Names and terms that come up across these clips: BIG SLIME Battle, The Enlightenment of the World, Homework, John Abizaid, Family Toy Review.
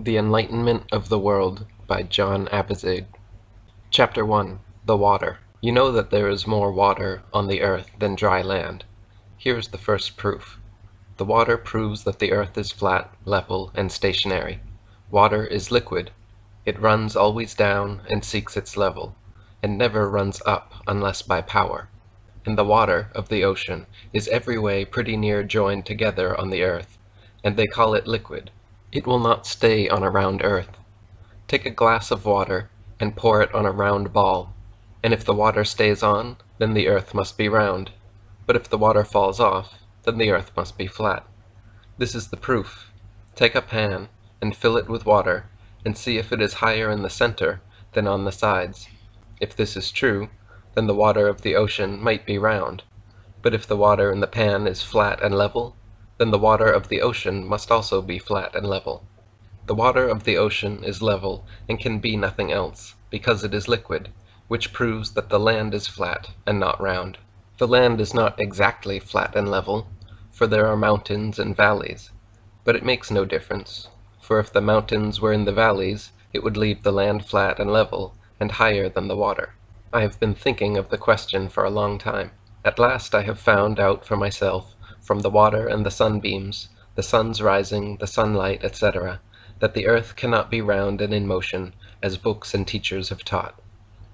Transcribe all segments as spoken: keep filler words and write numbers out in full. The Enlightenment of the World by John Abizaid. Chapter one. The Water. You know that there is more water on the earth than dry land. Here is the first proof. The water proves that the earth is flat, level, and stationary. Water is liquid. It runs always down and seeks its level, and never runs up unless by power. And the water of the ocean is every way pretty near joined together on the earth, and they call it liquid. It will not stay on a round earth. Take a glass of water and pour it on a round ball, and if the water stays on, then the earth must be round, but if the water falls off, then the earth must be flat. This is the proof. Take a pan and fill it with water, and see if it is higher in the center than on the sides. If this is true, then the water of the ocean might be round, but if the water in the pan is flat and level, then the water of the ocean must also be flat and level. The water of the ocean is level and can be nothing else, because it is liquid, which proves that the land is flat and not round. The land is not exactly flat and level, for there are mountains and valleys, but it makes no difference, for if the mountains were in the valleys, it would leave the land flat and level, and higher than the water. I have been thinking of the question for a long time. At last I have found out for myself, from the water and the sunbeams, the sun's rising, the sunlight, et cetera, that the earth cannot be round and in motion, as books and teachers have taught.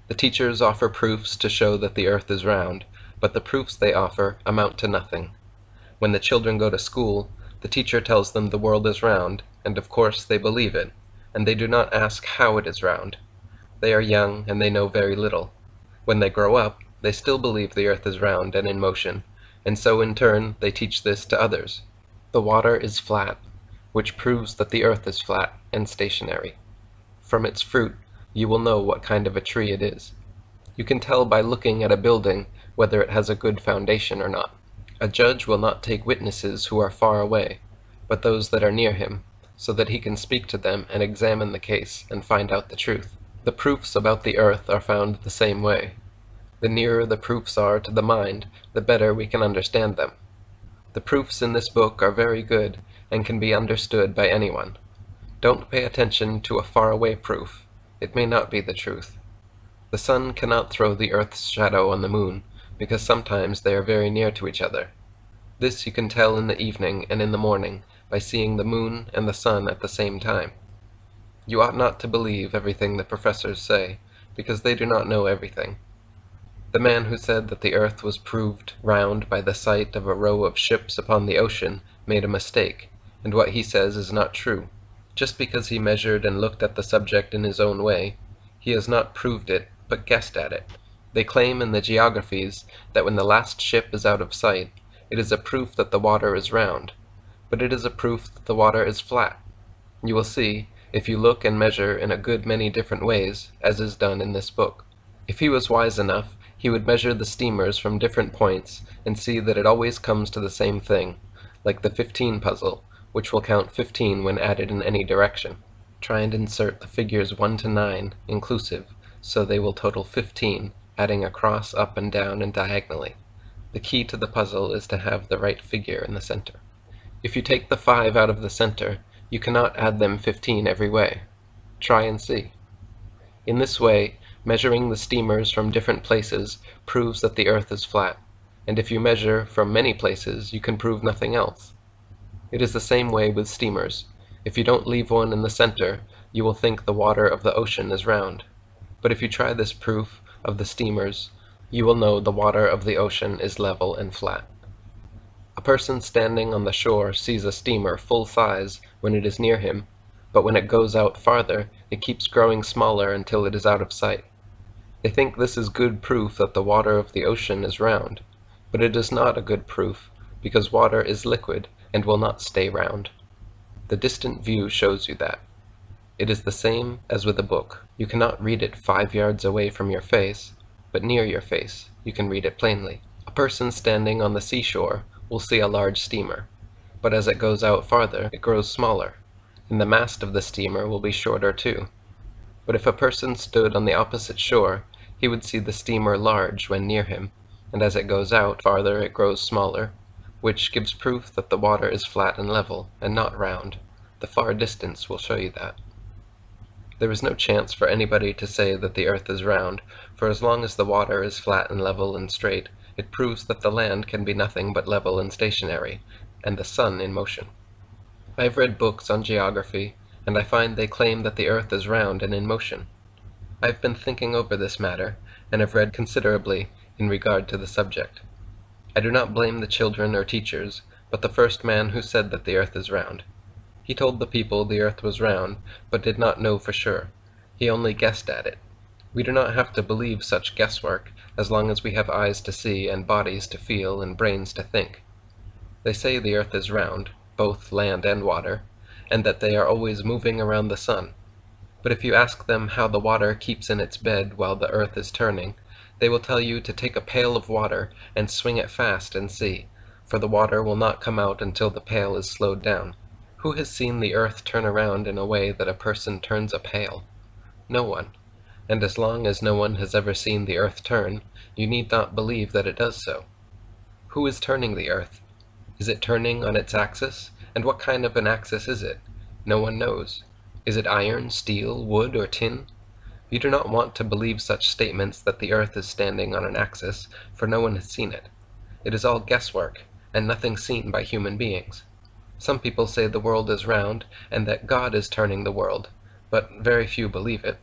The teachers offer proofs to show that the earth is round, but the proofs they offer amount to nothing. When the children go to school, the teacher tells them the world is round, and of course they believe it, and they do not ask how it is round. They are young, and they know very little. When they grow up, they still believe the earth is round and in motion, and so in turn they teach this to others. The water is flat, which proves that the earth is flat and stationary. From its fruit you will know what kind of a tree it is. You can tell by looking at a building whether it has a good foundation or not. A judge will not take witnesses who are far away, but those that are near him, so that he can speak to them and examine the case and find out the truth. The proofs about the earth are found the same way. The nearer the proofs are to the mind, the better we can understand them. The proofs in this book are very good and can be understood by anyone. Don't pay attention to a faraway proof. It may not be the truth. The sun cannot throw the earth's shadow on the moon, because sometimes they are very near to each other. This you can tell in the evening and in the morning by seeing the moon and the sun at the same time. You ought not to believe everything the professors say, because they do not know everything. The man who said that the earth was proved round by the sight of a row of ships upon the ocean made a mistake, and what he says is not true. Just because he measured and looked at the subject in his own way, he has not proved it, but guessed at it. They claim in the geographies that when the last ship is out of sight, it is a proof that the water is round, but it is a proof that the water is flat. You will see, if you look and measure in a good many different ways, as is done in this book. If he was wise enough, he would measure the steamers from different points and see that it always comes to the same thing, like the fifteen puzzle, which will count fifteen when added in any direction. Try and insert the figures one to nine, inclusive, so they will total fifteen, adding across, up and down, and diagonally. The key to the puzzle is to have the right figure in the center. If you take the five out of the center, you cannot add them fifteen every way. Try and see. In this way, measuring the steamers from different places proves that the earth is flat, and if you measure from many places, you can prove nothing else. It is the same way with steamers. If you don't leave one in the center, you will think the water of the ocean is round. But if you try this proof of the steamers, you will know the water of the ocean is level and flat. A person standing on the shore sees a steamer full size when it is near him, but when it goes out farther, it keeps growing smaller until it is out of sight. They think this is good proof that the water of the ocean is round, but it is not a good proof, because water is liquid and will not stay round. The distant view shows you that. It is the same as with a book. You cannot read it five yards away from your face, but near your face you can read it plainly. A person standing on the seashore will see a large steamer, but as it goes out farther, it grows smaller, and the mast of the steamer will be shorter too. But if a person stood on the opposite shore, he would see the steamer large when near him, and as it goes out farther it grows smaller, which gives proof that the water is flat and level, and not round, The far distance will show you that. There is no chance for anybody to say that the earth is round, for as long as the water is flat and level and straight, it proves that the land can be nothing but level and stationary, and the sun in motion. I have read books on geography, and I find they claim that the earth is round and in motion. I have been thinking over this matter, and have read considerably in regard to the subject. I do not blame the children or teachers, but the first man who said that the earth is round. He told the people the earth was round, but did not know for sure. He only guessed at it. We do not have to believe such guesswork, as long as we have eyes to see, and bodies to feel, and brains to think. They say the earth is round, both land and water, and that they are always moving around the sun. But if you ask them how the water keeps in its bed while the earth is turning, they will tell you to take a pail of water and swing it fast and see, for the water will not come out until the pail is slowed down. Who has seen the earth turn around in a way that a person turns a pail? No one. And as long as no one has ever seen the earth turn, you need not believe that it does so. Who is turning the earth? Is it turning on its axis? And what kind of an axis is it? No one knows. Is it iron, steel, wood, or tin? You do not want to believe such statements that the earth is standing on an axis, for no one has seen it. It is all guesswork, and nothing seen by human beings. Some people say the world is round, and that God is turning the world, but very few believe it.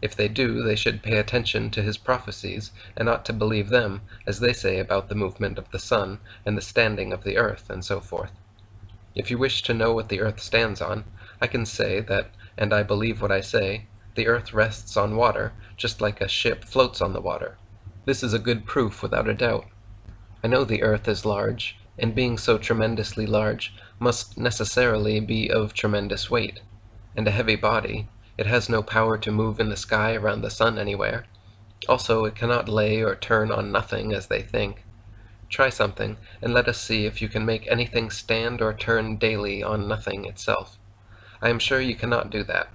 If they do, they should pay attention to his prophecies, and not to believe them, as they say about the movement of the sun, and the standing of the earth, and so forth. If you wish to know what the earth stands on, I can say that, and I believe what I say, the earth rests on water, just like a ship floats on the water. This is a good proof without a doubt. I know the earth is large, and being so tremendously large, must necessarily be of tremendous weight. And a heavy body, it has no power to move in the sky around the sun anywhere. Also, it cannot lay or turn on nothing, as they think. Try something, and let us see if you can make anything stand or turn daily on nothing itself. I am sure you cannot do that.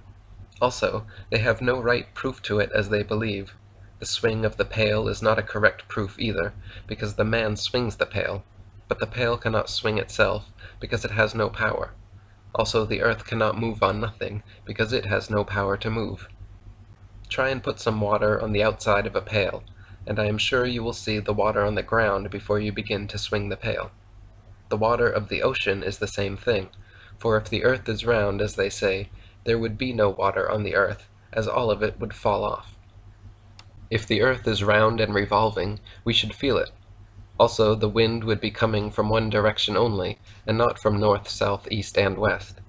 Also, they have no right proof to it as they believe. The swing of the pail is not a correct proof either, because the man swings the pail, but the pail cannot swing itself, because it has no power. Also, the earth cannot move on nothing, because it has no power to move. Try and put some water on the outside of a pail, and I am sure you will see the water on the ground before you begin to swing the pail. The water of the ocean is the same thing, for if the earth is round, as they say, there would be no water on the earth, as all of it would fall off. If the earth is round and revolving, we should feel it. Also, the wind would be coming from one direction only, and not from north, south, east, and west.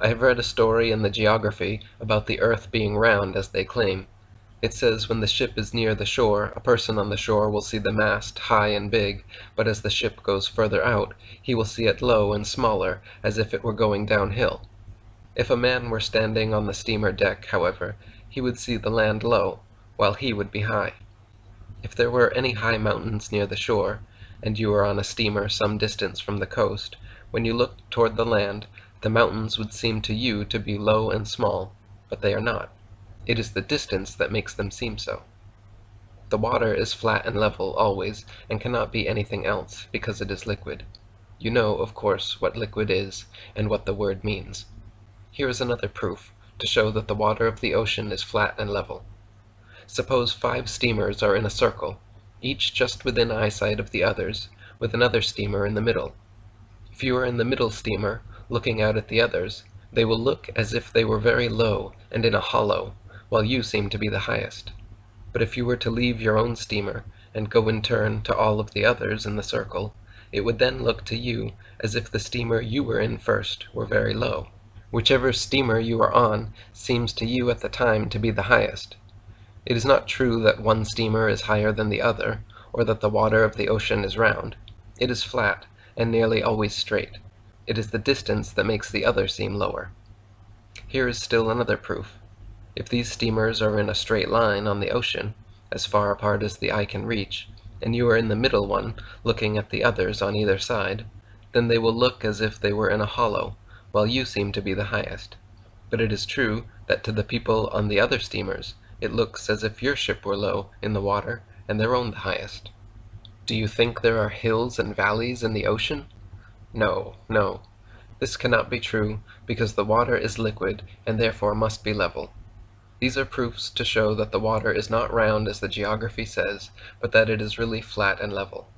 I have read a story in the geography about the earth being round, as they claim. It says when the ship is near the shore, a person on the shore will see the mast high and big, but as the ship goes further out, he will see it low and smaller, as if it were going downhill. If a man were standing on the steamer deck, however, he would see the land low, while he would be high. If there were any high mountains near the shore, and you were on a steamer some distance from the coast, when you looked toward the land, the mountains would seem to you to be low and small, but they are not. It is the distance that makes them seem so. The water is flat and level always, and cannot be anything else, because it is liquid. You know, of course, what liquid is, and what the word means. Here is another proof, to show that the water of the ocean is flat and level. Suppose five steamers are in a circle, each just within eyesight of the others, with another steamer in the middle. If you are in the middle steamer, looking out at the others, they will look as if they were very low and in a hollow, while you seem to be the highest. But if you were to leave your own steamer, and go in turn to all of the others in the circle, it would then look to you as if the steamer you were in first were very low. Whichever steamer you are on seems to you at the time to be the highest. It is not true that one steamer is higher than the other, or that the water of the ocean is round. It is flat, and nearly always straight. It is the distance that makes the other seem lower. Here is still another proof. If these steamers are in a straight line on the ocean, as far apart as the eye can reach, and you are in the middle one, looking at the others on either side, then they will look as if they were in a hollow, while you seem to be the highest. But it is true that to the people on the other steamers, it looks as if your ship were low in the water, and their own the highest. Do you think there are hills and valleys in the ocean? No, no. This cannot be true because the water is liquid and therefore must be level. These are proofs to show that the water is not round as the geography says, but that it is really flat and level.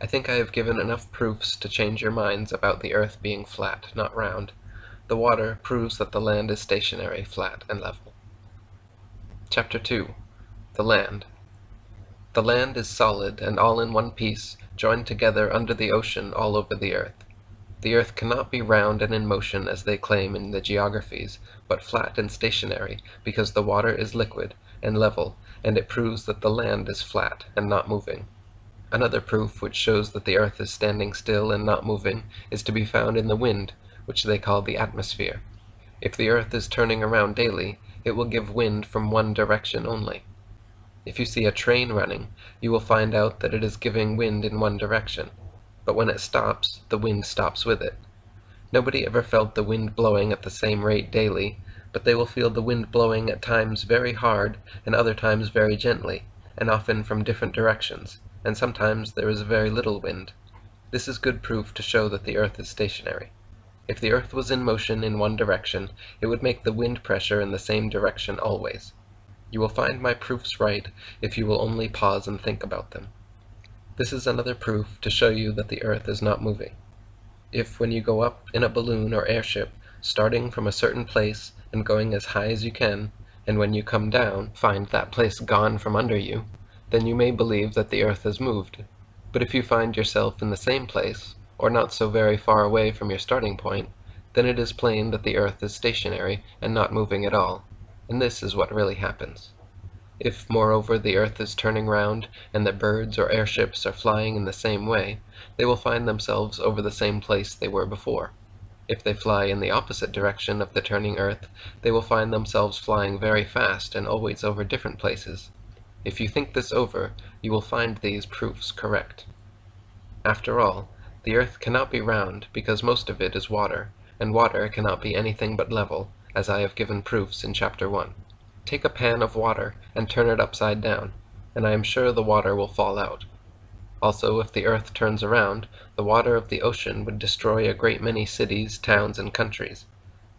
I think I have given enough proofs to change your minds about the earth being flat, not round. The water proves that the land is stationary, flat, and level. Chapter two. The Land. The land is solid and all in one piece, joined together under the ocean all over the earth. The earth cannot be round and in motion as they claim in the geographies, but flat and stationary, because the water is liquid and level, and it proves that the land is flat and not moving. Another proof which shows that the earth is standing still and not moving is to be found in the wind, which they call the atmosphere. If the earth is turning around daily, it will give wind from one direction only. If you see a train running, you will find out that it is giving wind in one direction. But when it stops, the wind stops with it. Nobody ever felt the wind blowing at the same rate daily, but they will feel the wind blowing at times very hard and other times very gently, and often from different directions, and sometimes there is very little wind. This is good proof to show that the earth is stationary. If the earth was in motion in one direction, it would make the wind pressure in the same direction always. You will find my proofs right if you will only pause and think about them. This is another proof to show you that the earth is not moving. If when you go up in a balloon or airship, starting from a certain place and going as high as you can, and when you come down, find that place gone from under you, then you may believe that the earth has moved. But if you find yourself in the same place, or not so very far away from your starting point, then it is plain that the earth is stationary and not moving at all, and this is what really happens. If, moreover, the earth is turning round, and that birds or airships are flying in the same way, they will find themselves over the same place they were before. If they fly in the opposite direction of the turning earth, they will find themselves flying very fast and always over different places. If you think this over, you will find these proofs correct. After all, the earth cannot be round because most of it is water, and water cannot be anything but level, as I have given proofs in Chapter one. Take a pan of water and turn it upside down, and I am sure the water will fall out. Also, if the earth turns around, the water of the ocean would destroy a great many cities, towns, and countries.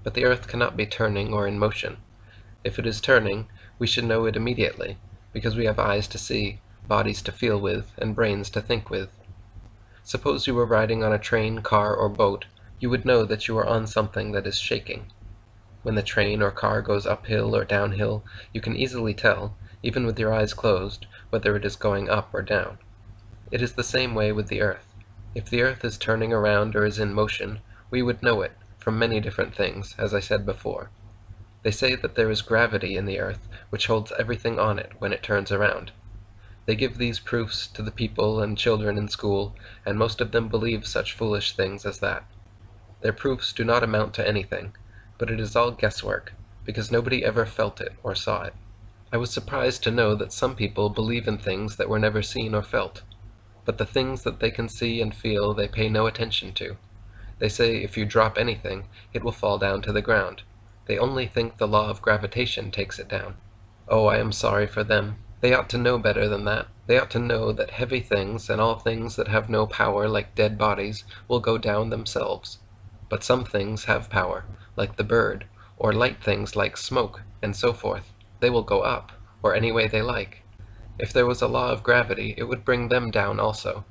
But the earth cannot be turning or in motion. If it is turning, we should know it immediately, because we have eyes to see, bodies to feel with, and brains to think with. Suppose you were riding on a train, car, or boat, you would know that you are on something that is shaking. When the train or car goes uphill or downhill, you can easily tell, even with your eyes closed, whether it is going up or down. It is the same way with the earth. If the earth is turning around or is in motion, we would know it from many different things, as I said before. They say that there is gravity in the earth, which holds everything on it when it turns around. They give these proofs to the people and children in school, and most of them believe such foolish things as that. Their proofs do not amount to anything, but it is all guesswork, because nobody ever felt it or saw it. I was surprised to know that some people believe in things that were never seen or felt, but the things that they can see and feel they pay no attention to. They say if you drop anything, it will fall down to the ground. They only think the law of gravitation takes it down. Oh, I am sorry for them. They ought to know better than that. They ought to know that heavy things and all things that have no power, like dead bodies, will go down themselves. But some things have power, like the bird, or light things like smoke, and so forth. They will go up, or any way they like. If there was a law of gravity, it would bring them down also.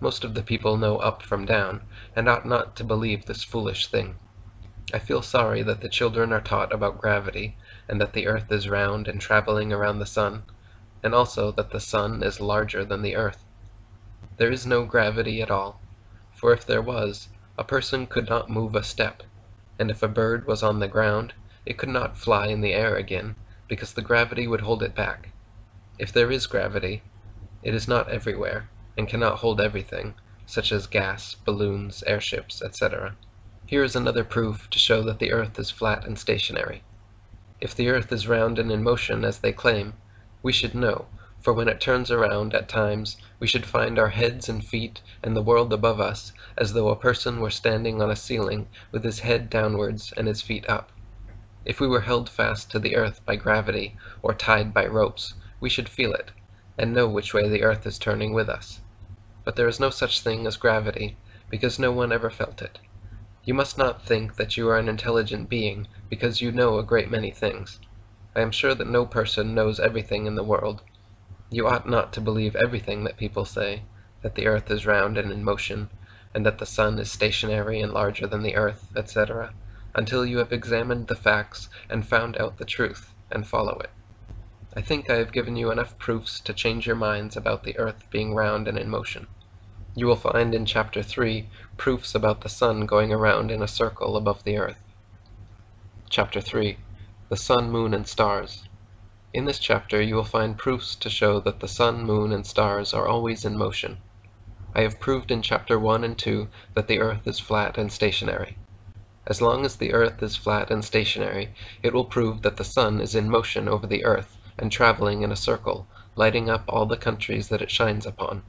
Most of the people know up from down, and ought not to believe this foolish thing. I feel sorry that the children are taught about gravity, and that the earth is round and traveling around the sun, and also that the sun is larger than the earth. There is no gravity at all, for if there was, a person could not move a step. And if a bird was on the ground, it could not fly in the air again, because the gravity would hold it back. If there is gravity, it is not everywhere, and cannot hold everything, such as gas, balloons, airships, et cetera. Here is another proof to show that the earth is flat and stationary. If the earth is round and in motion, as they claim, we should know, for when it turns around at times, we should find our heads and feet and the world above us, as though a person were standing on a ceiling with his head downwards and his feet up. If we were held fast to the earth by gravity, or tied by ropes, we should feel it, and know which way the earth is turning with us. But there is no such thing as gravity, because no one ever felt it. You must not think that you are an intelligent being because you know a great many things. I am sure that no person knows everything in the world. You ought not to believe everything that people say, that the earth is round and in motion, and that the sun is stationary and larger than the earth, et cetera, until you have examined the facts and found out the truth, and follow it. I think I have given you enough proofs to change your minds about the earth being round and in motion. You will find in chapter three proofs about the sun going around in a circle above the earth. Chapter three. The sun, moon, and stars. In this chapter you will find proofs to show that the sun, moon, and stars are always in motion. I have proved in chapter one and two that the earth is flat and stationary. As long as the earth is flat and stationary, it will prove that the sun is in motion over the earth and traveling in a circle, lighting up all the countries that it shines upon.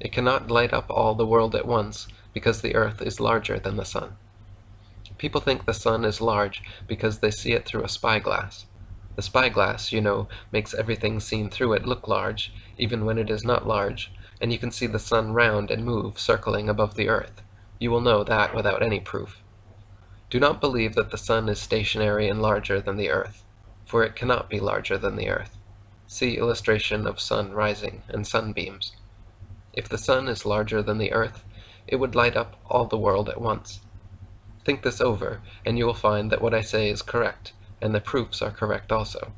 It cannot light up all the world at once, because the earth is larger than the sun. People think the sun is large because they see it through a spyglass. The spyglass, you know, makes everything seen through it look large, even when it is not large, and you can see the sun round and move, circling above the earth. You will know that without any proof. Do not believe that the sun is stationary and larger than the earth, for it cannot be larger than the earth. See illustration of sun rising and sunbeams. If the sun is larger than the earth, it would light up all the world at once. Think this over, and you will find that what I say is correct, and the proofs are correct also.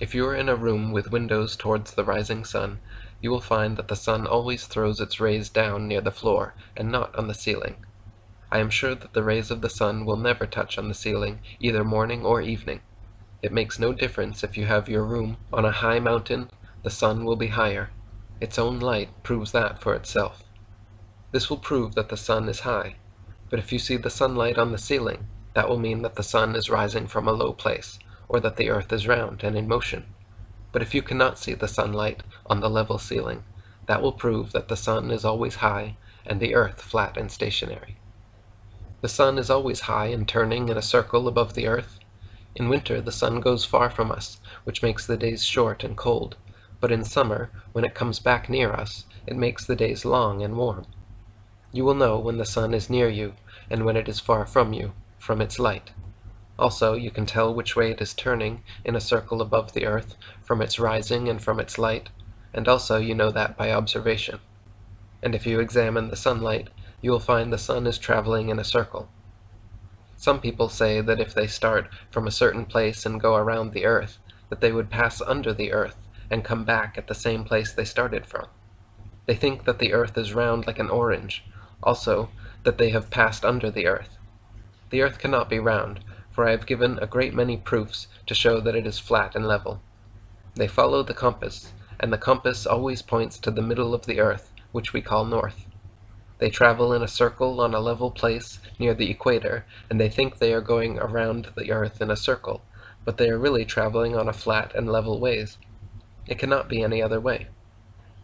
If you are in a room with windows towards the rising sun, you will find that the sun always throws its rays down near the floor, and not on the ceiling. I am sure that the rays of the sun will never touch on the ceiling, either morning or evening. It makes no difference if you have your room on a high mountain, the sun will be higher. Its own light proves that for itself. This will prove that the sun is high, but if you see the sunlight on the ceiling, that will mean that the sun is rising from a low place, or that the earth is round and in motion. But if you cannot see the sunlight on the level ceiling, that will prove that the sun is always high, and the earth flat and stationary. The sun is always high and turning in a circle above the earth. In winter the sun goes far from us, which makes the days short and cold. But in summer, when it comes back near us, it makes the days long and warm. You will know when the sun is near you, and when it is far from you, from its light. Also, you can tell which way it is turning in a circle above the earth, from its rising and from its light, and also you know that by observation. And if you examine the sunlight, you will find the sun is traveling in a circle. Some people say that if they start from a certain place and go around the earth, that they would pass under the earth, and come back at the same place they started from. They think that the earth is round like an orange, also that they have passed under the earth. The earth cannot be round, for I have given a great many proofs to show that it is flat and level. They follow the compass, and the compass always points to the middle of the earth, which we call north. They travel in a circle on a level place near the equator, and they think they are going around the earth in a circle, but they are really traveling on a flat and level ways. It cannot be any other way.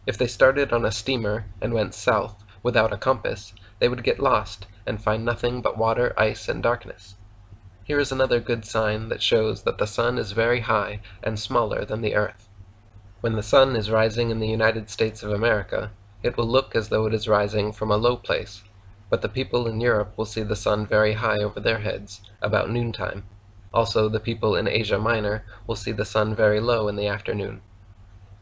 If they started on a steamer and went south without a compass, they would get lost and find nothing but water, ice, and darkness. Here is another good sign that shows that the sun is very high and smaller than the earth. When the sun is rising in the United States of America, it will look as though it is rising from a low place, but the people in Europe will see the sun very high over their heads, about noontime. Also, the people in Asia Minor will see the sun very low in the afternoon.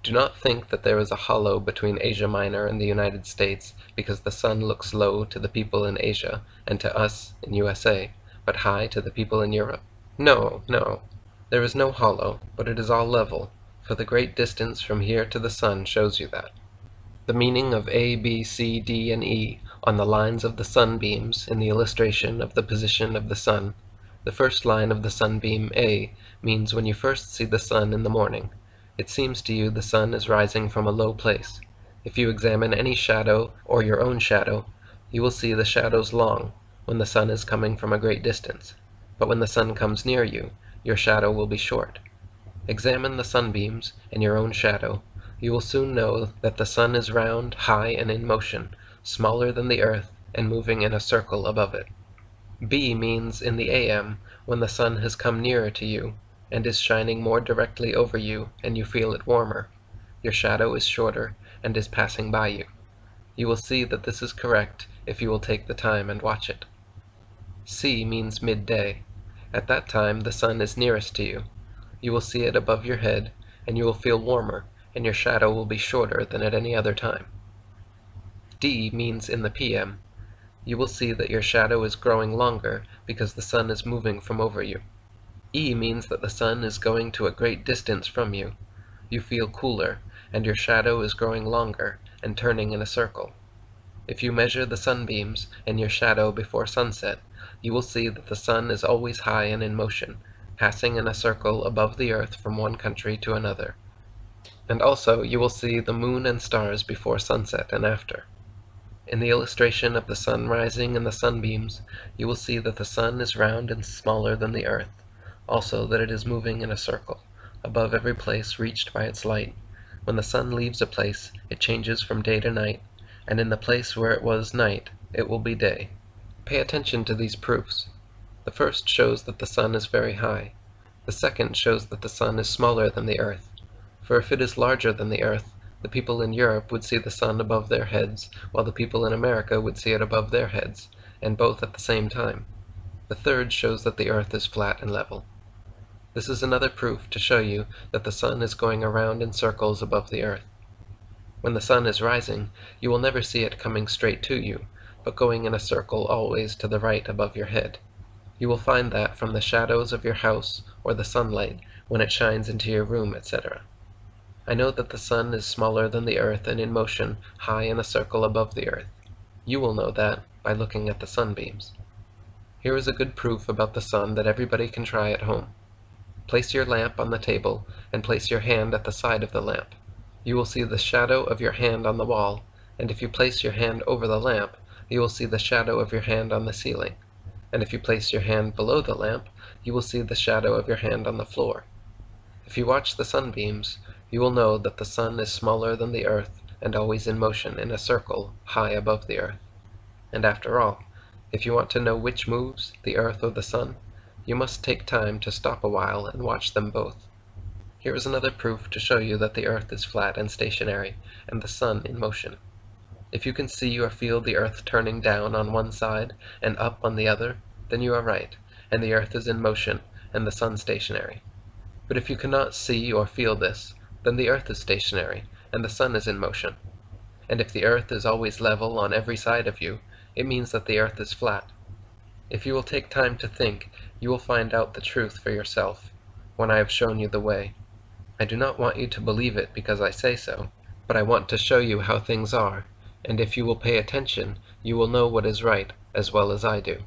Do not think that there is a hollow between Asia Minor and the United States because the sun looks low to the people in Asia and to us in U S A, but high to the people in Europe. No, no. There is no hollow, but it is all level, for the great distance from here to the sun shows you that. The meaning of A, B, C, D, and E on the lines of the sunbeams in the illustration of the position of the sun. The first line of the sunbeam A means when you first see the sun in the morning. It seems to you the sun is rising from a low place. If you examine any shadow, or your own shadow, you will see the shadows long, when the sun is coming from a great distance. But when the sun comes near you, your shadow will be short. Examine the sunbeams, and your own shadow. You will soon know that the sun is round, high, and in motion, smaller than the earth, and moving in a circle above it. B means in the A M, when the sun has come nearer to you, and is shining more directly over you, and you feel it warmer. Your shadow is shorter, and is passing by you. You will see that this is correct if you will take the time and watch it. See means midday. At that time the sun is nearest to you. You will see it above your head, and you will feel warmer, and your shadow will be shorter than at any other time. D means in the P M. You will see that your shadow is growing longer because the sun is moving from over you. E means that the sun is going to a great distance from you. You feel cooler, and your shadow is growing longer and turning in a circle. If you measure the sunbeams and your shadow before sunset, you will see that the sun is always high and in motion, passing in a circle above the earth from one country to another. And also you will see the moon and stars before sunset and after. In the illustration of the sun rising and the sunbeams, you will see that the sun is round and smaller than the earth, also that it is moving in a circle, above every place reached by its light. When the sun leaves a place, it changes from day to night, and in the place where it was night, it will be day. Pay attention to these proofs. The first shows that the sun is very high. The second shows that the sun is smaller than the earth. For if it is larger than the earth, the people in Europe would see the sun above their heads, while the people in America would see it above their heads, and both at the same time. The third shows that the earth is flat and level. This is another proof to show you that the sun is going around in circles above the earth. When the sun is rising, you will never see it coming straight to you, but going in a circle always to the right above your head. You will find that from the shadows of your house or the sunlight when it shines into your room, et cetera. I know that the sun is smaller than the earth and in motion, high in a circle above the earth. You will know that by looking at the sunbeams. Here is a good proof about the sun that everybody can try at home. Place your lamp on the table and place your hand at the side of the lamp. You will see the shadow of your hand on the wall, and if you place your hand over the lamp, you will see the shadow of your hand on the ceiling, and if you place your hand below the lamp, you will see the shadow of your hand on the floor. If you watch the sunbeams, you will know that the sun is smaller than the earth and always in motion in a circle high above the earth. And after all, if you want to know which moves, the earth or the sun, you must take time to stop a while and watch them both. Here is another proof to show you that the earth is flat and stationary, and the sun in motion. If you can see or feel the earth turning down on one side and up on the other, then you are right, and the earth is in motion, and the sun stationary. But if you cannot see or feel this, then the earth is stationary, and the sun is in motion. And if the earth is always level on every side of you, it means that the earth is flat. If you will take time to think, you will find out the truth for yourself, when I have shown you the way. I do not want you to believe it because I say so, but I want to show you how things are, and if you will pay attention, you will know what is right as well as I do.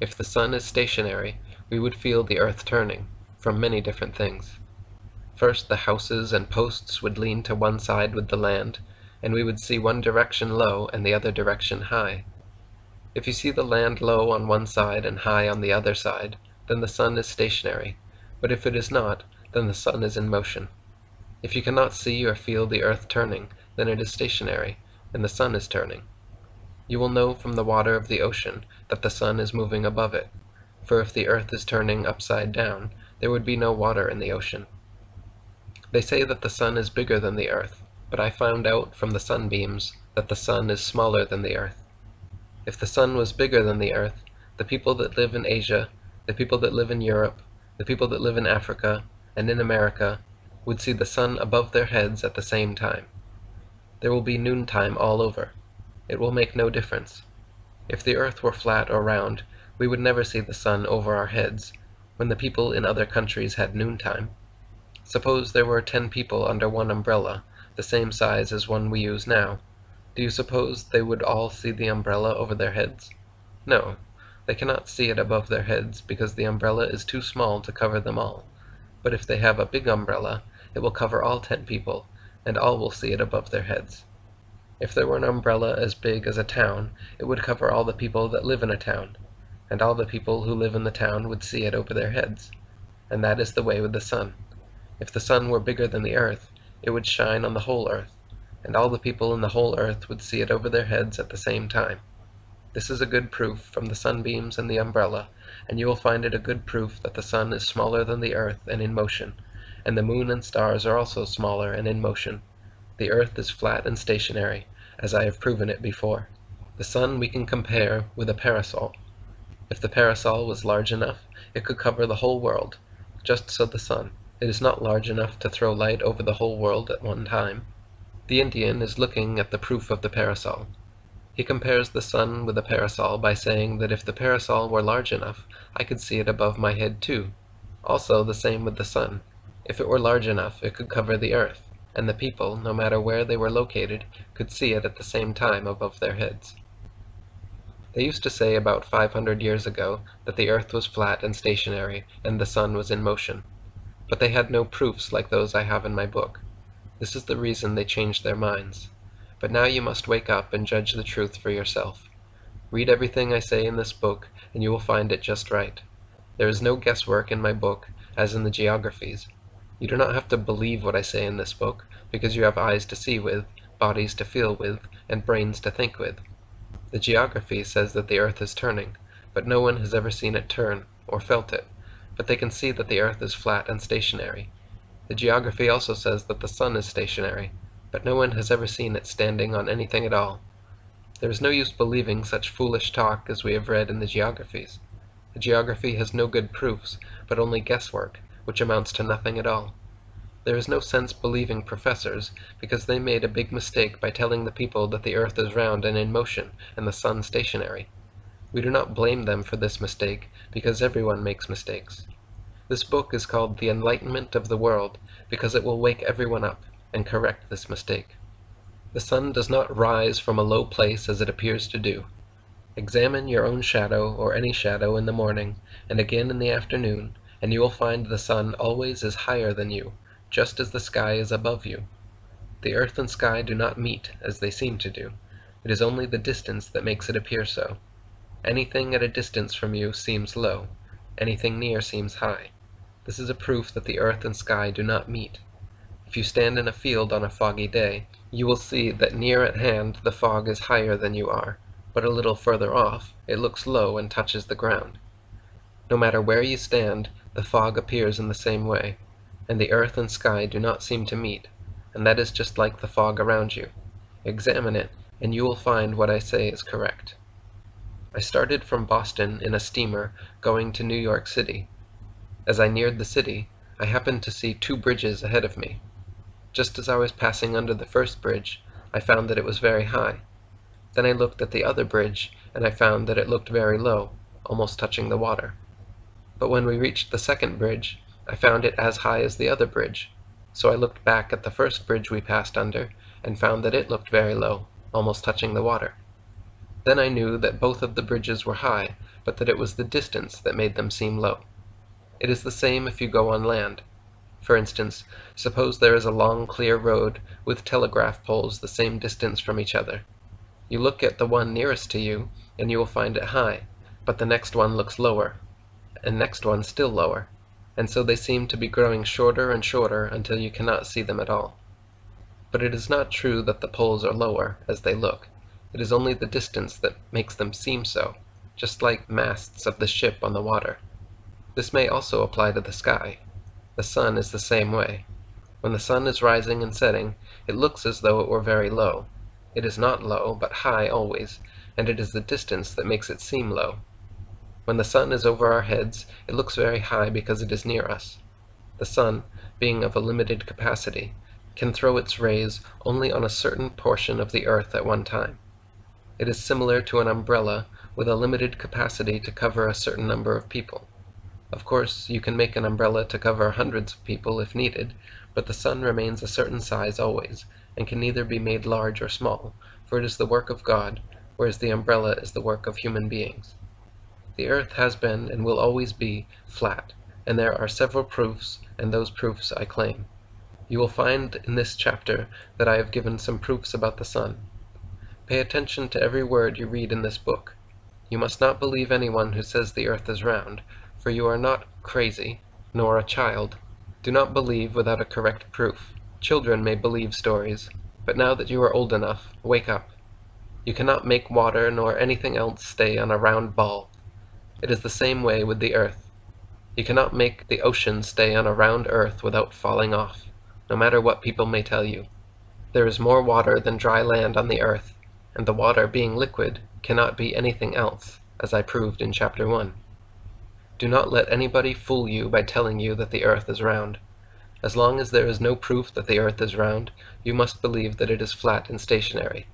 If the sun is stationary, we would feel the earth turning, from many different things. First, the houses and posts would lean to one side with the land, and we would see one direction low and the other direction high. If you see the land low on one side and high on the other side, then the sun is stationary, but if it is not, then the sun is in motion. If you cannot see or feel the earth turning, then it is stationary, and the sun is turning. You will know from the water of the ocean that the sun is moving above it, for if the earth is turning upside down, there would be no water in the ocean. They say that the sun is bigger than the earth, but I found out from the sunbeams that the sun is smaller than the earth. If the sun was bigger than the earth, the people that live in Asia, the people that live in Europe, the people that live in Africa, and in America, would see the sun above their heads at the same time. There will be noontime all over. It will make no difference. If the earth were flat or round, we would never see the sun over our heads, when the people in other countries had noontime. Suppose there were ten people under one umbrella, the same size as one we use now. Do you suppose they would all see the umbrella over their heads? No, they cannot see it above their heads because the umbrella is too small to cover them all. But if they have a big umbrella, it will cover all ten people, and all will see it above their heads. If there were an umbrella as big as a town, it would cover all the people that live in a town, and all the people who live in the town would see it over their heads. And that is the way with the sun. If the sun were bigger than the earth, it would shine on the whole earth, and all the people in the whole earth would see it over their heads at the same time. This is a good proof from the sunbeams and the umbrella, and you will find it a good proof that the sun is smaller than the earth and in motion, and the moon and stars are also smaller and in motion. The earth is flat and stationary, as I have proven it before. The sun we can compare with a parasol. If the parasol was large enough, it could cover the whole world. Just so the sun. It is not large enough to throw light over the whole world at one time. The Indian is looking at the proof of the parasol. He compares the sun with a parasol by saying that if the parasol were large enough, I could see it above my head too. Also the same with the sun. If it were large enough, it could cover the earth, and the people, no matter where they were located, could see it at the same time above their heads. They used to say about five hundred years ago that the earth was flat and stationary, and the sun was in motion. But they had no proofs like those I have in my book. This is the reason they changed their minds. But now you must wake up and judge the truth for yourself. Read everything I say in this book, and you will find it just right. There is no guesswork in my book, as in the geographies. You do not have to believe what I say in this book, because you have eyes to see with, bodies to feel with, and brains to think with. The geography says that the earth is turning, but no one has ever seen it turn, or felt it, but they can see that the earth is flat and stationary. The geography also says that the sun is stationary, but no one has ever seen it standing on anything at all. There is no use believing such foolish talk as we have read in the geographies. The geography has no good proofs, but only guesswork, which amounts to nothing at all. There is no sense believing professors, because they made a big mistake by telling the people that the earth is round and in motion, and the sun stationary. We do not blame them for this mistake, because everyone makes mistakes. This book is called The Enlightenment of the World, because it will wake everyone up and correct this mistake. The sun does not rise from a low place as it appears to do. Examine your own shadow, or any shadow, in the morning, and again in the afternoon, and you will find the sun always is higher than you, just as the sky is above you. The earth and sky do not meet, as they seem to do. It is only the distance that makes it appear so. Anything at a distance from you seems low. Anything near seems high. This is a proof that the earth and sky do not meet. If you stand in a field on a foggy day, you will see that near at hand the fog is higher than you are, but a little further off it looks low and touches the ground. No matter where you stand, the fog appears in the same way, and the earth and sky do not seem to meet, and that is just like the fog around you. Examine it, and you will find what I say is correct. I started from Boston in a steamer going to New York City. As I neared the city, I happened to see two bridges ahead of me. Just as I was passing under the first bridge, I found that it was very high. Then I looked at the other bridge, and I found that it looked very low, almost touching the water. But when we reached the second bridge, I found it as high as the other bridge, so I looked back at the first bridge we passed under, and found that it looked very low, almost touching the water. Then I knew that both of the bridges were high, but that it was the distance that made them seem low. It is the same if you go on land. For instance, suppose there is a long clear road with telegraph poles the same distance from each other. You look at the one nearest to you, and you will find it high, but the next one looks lower, and next one still lower, and so they seem to be growing shorter and shorter until you cannot see them at all. But it is not true that the poles are lower as they look. It is only the distance that makes them seem so, just like masts of the ship on the water. This may also apply to the sky. The sun is the same way. When the sun is rising and setting, it looks as though it were very low. It is not low, but high always, and it is the distance that makes it seem low. When the sun is over our heads, it looks very high because it is near us. The sun, being of a limited capacity, can throw its rays only on a certain portion of the earth at one time. It is similar to an umbrella with a limited capacity to cover a certain number of people. Of course, you can make an umbrella to cover hundreds of people if needed, but the sun remains a certain size always, and can neither be made large or small, for it is the work of God, whereas the umbrella is the work of human beings. The earth has been, and will always be, flat, and there are several proofs, and those proofs I claim. You will find in this chapter that I have given some proofs about the sun. Pay attention to every word you read in this book. You must not believe anyone who says the earth is round, for you are not crazy, nor a child. Do not believe without a correct proof. Children may believe stories, but now that you are old enough, wake up. You cannot make water nor anything else stay on a round ball. It is the same way with the earth. You cannot make the ocean stay on a round earth without falling off, no matter what people may tell you. There is more water than dry land on the earth, and the water, being liquid, cannot be anything else, as I proved in Chapter one. Do not let anybody fool you by telling you that the earth is round. As long as there is no proof that the earth is round, you must believe that it is flat and stationary.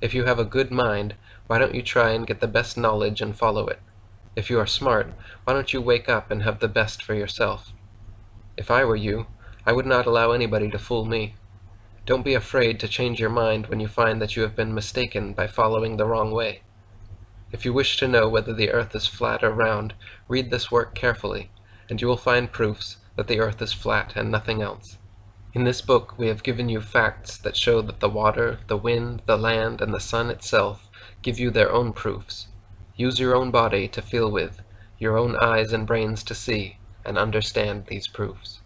If you have a good mind, why don't you try and get the best knowledge and follow it? If you are smart, why don't you wake up and have the best for yourself? If I were you, I would not allow anybody to fool me. Don't be afraid to change your mind when you find that you have been mistaken by following the wrong way. If you wish to know whether the earth is flat or round, read this work carefully, and you will find proofs that the earth is flat and nothing else. In this book we have given you facts that show that the water, the wind, the land, and the sun itself give you their own proofs. Use your own body to feel with, your own eyes and brains to see, and understand these proofs.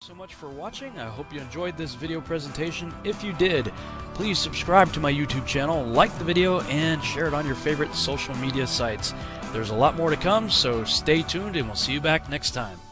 So much for watching. I hope you enjoyed this video presentation. If you did, please subscribe to my YouTube channel, like the video, and share it on your favorite social media sites. There's a lot more to come, so stay tuned and we'll see you back next time.